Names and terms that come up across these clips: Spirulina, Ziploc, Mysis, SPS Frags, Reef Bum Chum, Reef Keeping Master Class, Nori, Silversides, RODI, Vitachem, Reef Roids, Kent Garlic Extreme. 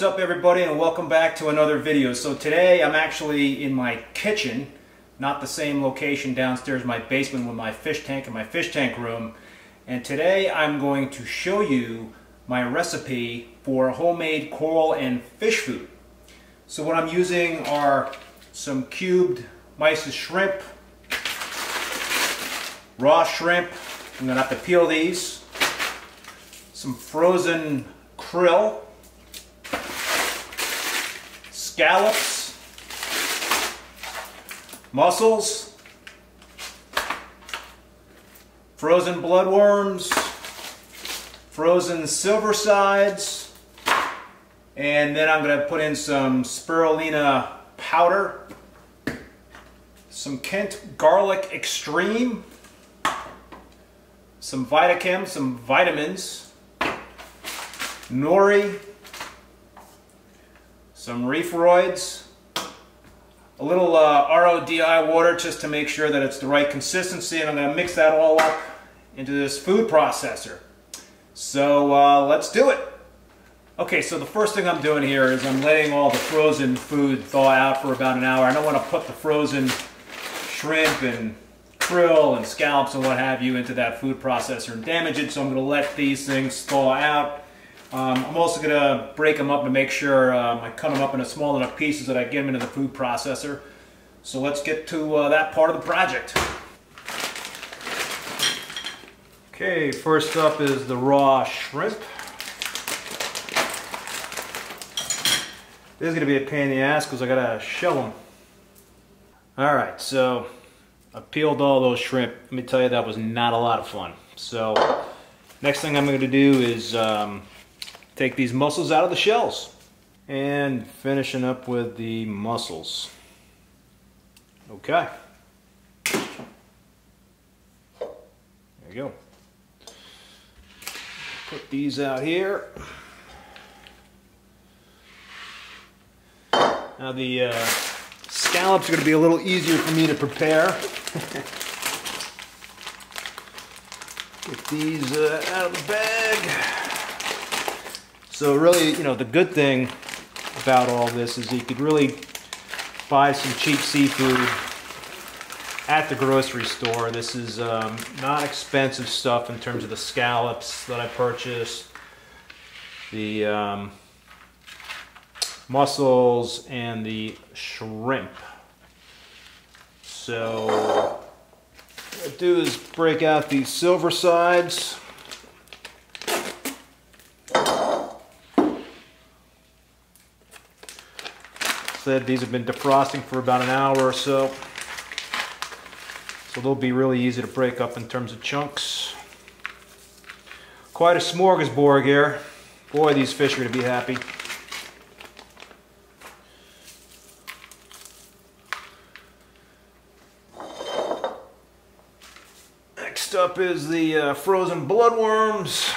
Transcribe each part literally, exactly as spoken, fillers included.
What's up, everybody, and welcome back to another video. So today I'm actually in my kitchen, not the same location downstairs in my basement with my fish tank and my fish tank room. And today I'm going to show you my recipe for homemade coral and fish food. So what I'm using are some cubed mysis shrimp, raw shrimp. I'm gonna have to peel these. Some frozen krill, scallops, mussels, frozen bloodworms, frozen silver sides, and then I'm going to put in some spirulina powder, some Kent Garlic Extreme, some Vitachem, some vitamins, nori, some Reef Roids, a little uh, R O D I water just to make sure that it's the right consistency, and I'm going to mix that all up into this food processor. So uh, let's do it. Okay, so the first thing I'm doing here is I'm letting all the frozen food thaw out for about an hour. I don't want to put the frozen shrimp and krill and scallops and what have you into that food processor and damage it, so I'm going to let these things thaw out. Um, I'm also going to break them up to make sure um, I cut them up into small enough pieces that I get them into the food processor. So let's get to uh, that part of the project. Okay, first up is the raw shrimp. This is going to be a pain in the ass because I got to shell them. Alright, so I peeled all those shrimp. Let me tell you, that was not a lot of fun. So next thing I'm going to do is um, take these mussels out of the shells. And finishing up with the mussels. Okay. There you go. Put these out here. Now the uh, scallops are going to be a little easier for me to prepare. Get these uh, out of the bag. So really, you know, the good thing about all this is you could really buy some cheap seafood at the grocery store. This is um, not expensive stuff in terms of the scallops that I purchased, the um, mussels, and the shrimp. So what I do is break out these silver sides. Said these have been defrosting for about an hour or so, so they'll be really easy to break up in terms of chunks. Quite a smorgasbord here. Boy, these fish are going to be happy. Next up is the uh, frozen bloodworms.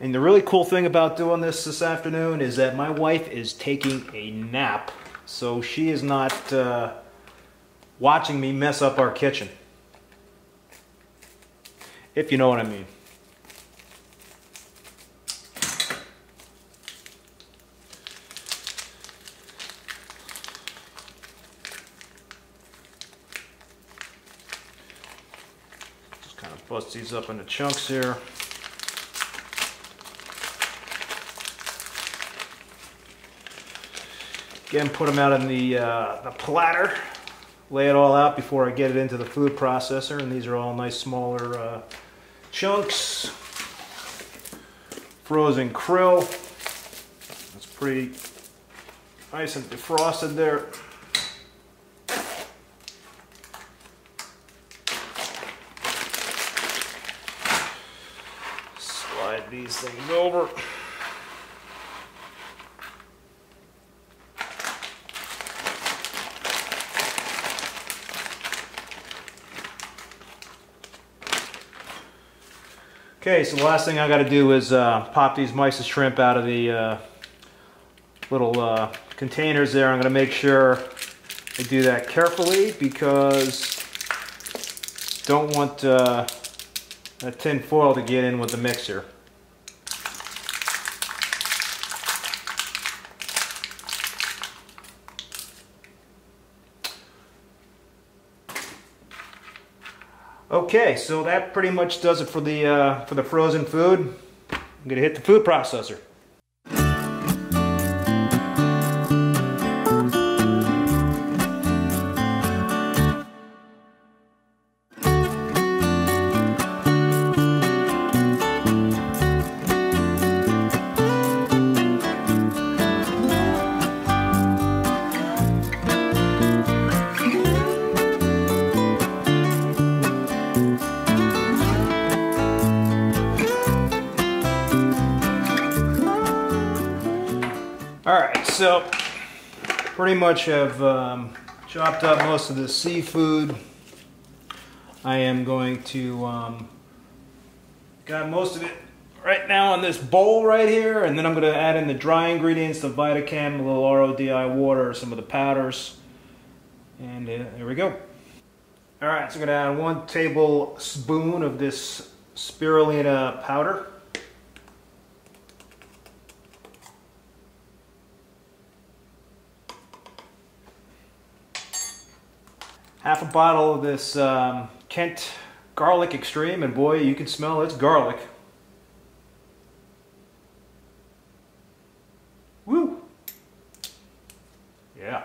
And the really cool thing about doing this this afternoon is that my wife is taking a nap, so she is not uh, watching me mess up our kitchen, if you know what I mean. Just kind of bust these up into chunks here. Again, put them out in the, uh, the platter, lay it all out before I get it into the food processor, and these are all nice smaller uh, chunks. Frozen krill, that's pretty nice and defrosted there. Slide these things over. Okay, so the last thing I got to do is uh, pop these mysis shrimp out of the uh, little uh, containers there. I'm going to make sure I do that carefully because don't want uh, that tin foil to get in with the mixer. Okay, so that pretty much does it for the uh, for the frozen food. I'm gonna hit the food processor. Alright, so pretty much have um, chopped up most of the seafood. I am going to, um, got most of it right now in this bowl right here, and then I'm going to add in the dry ingredients, the Vitachem, a little R O D I water, some of the powders, and uh, there we go. Alright, so I'm going to add one tablespoon of this spirulina powder. Half a bottle of this um, Kent Garlic Extreme, and boy, you can smell it's garlic. Woo! Yeah.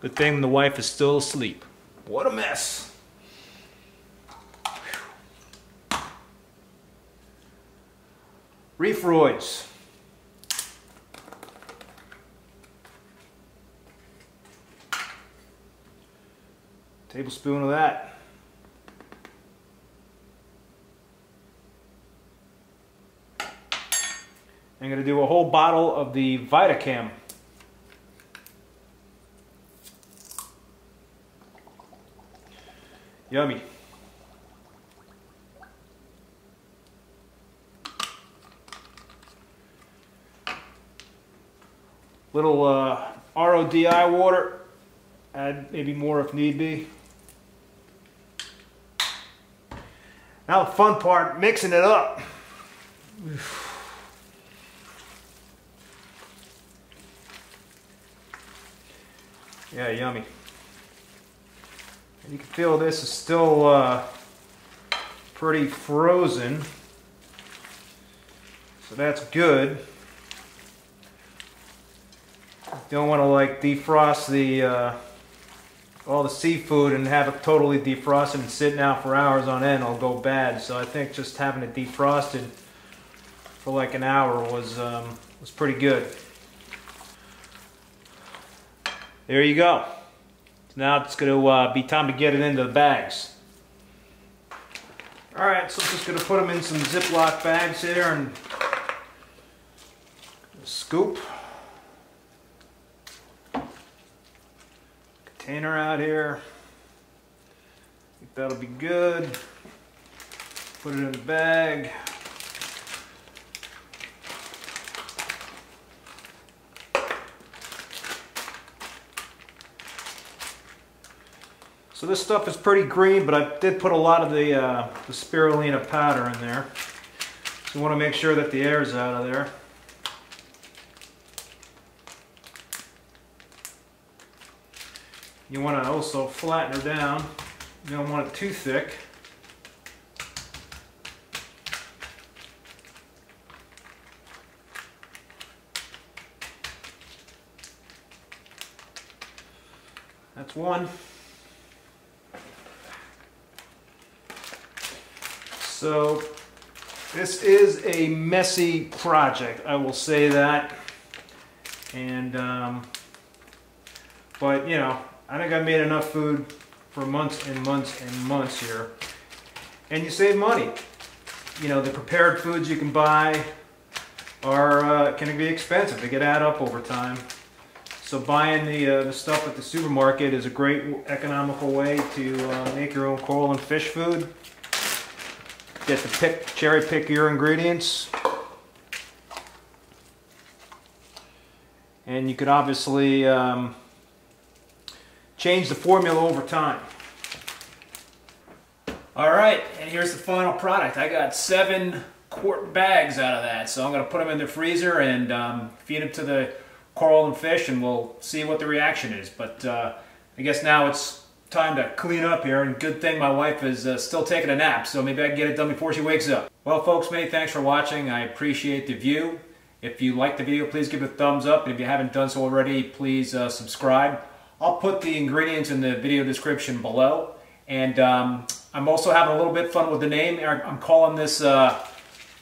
Good thing the wife is still asleep. What a mess! Whew. Reef Roids. Tablespoon of that. I'm going to do a whole bottle of the Vitachem. Yummy. Little uh, R O D I water. Add maybe more if need be. Now the fun part, mixing it up. Yeah, yummy. You can feel this is still uh, pretty frozen, so that's good. Don't want to like defrost the uh, all the seafood and have it totally defrosted and sitting out for hours on end, it'll go bad. So I think just having it defrosted for like an hour was um, was pretty good. There you go. Now it's going to uh, be time to get it into the bags. All right, so I'm just going to put them in some Ziploc bags here and scoop container out here. I think that'll be good. Put it in the bag. So this stuff is pretty green, but I did put a lot of the, uh, the spirulina powder in there. So you want to make sure that the air is out of there. You want to also flatten her down. You don't want it too thick. That's one. So this is a messy project, I will say that. And um, but you know, I think I made enough food for months and months and months here. And you save money. You know, the prepared foods you can buy are uh, can be expensive. They get add up over time. So buying the, uh, the stuff at the supermarket is a great economical way to uh, make your own coral and fish food. Get to pick, cherry pick your ingredients. And you could obviously um, change the formula over time. All right, and here's the final product. I got seven quart bags out of that, so I'm going to put them in the freezer and um, feed them to the coral and fish, and we'll see what the reaction is. But uh, I guess now it's time to clean up here, and good thing my wife is uh, still taking a nap, so maybe I can get it done before she wakes up. Well folks, many thanks for watching. I appreciate the view. If you liked the video, please give it a thumbs up, and if you haven't done so already, please uh, subscribe. I'll put the ingredients in the video description below, and um, I'm also having a little bit of fun with the name. I'm calling this uh,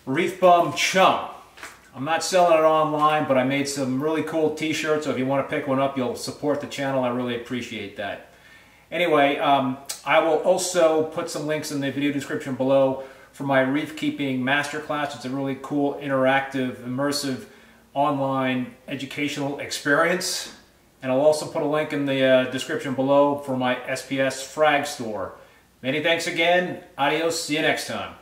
Reef Bum Chum. I'm not selling it online, but I made some really cool t-shirts, so if you want to pick one up, you'll support the channel. I really appreciate that. Anyway, um, I will also put some links in the video description below for my reef keeping masterclass. It's a really cool, interactive, immersive, online educational experience. And I'll also put a link in the uh, description below for my S P S Frag Store. Many thanks again. Adios. See you next time.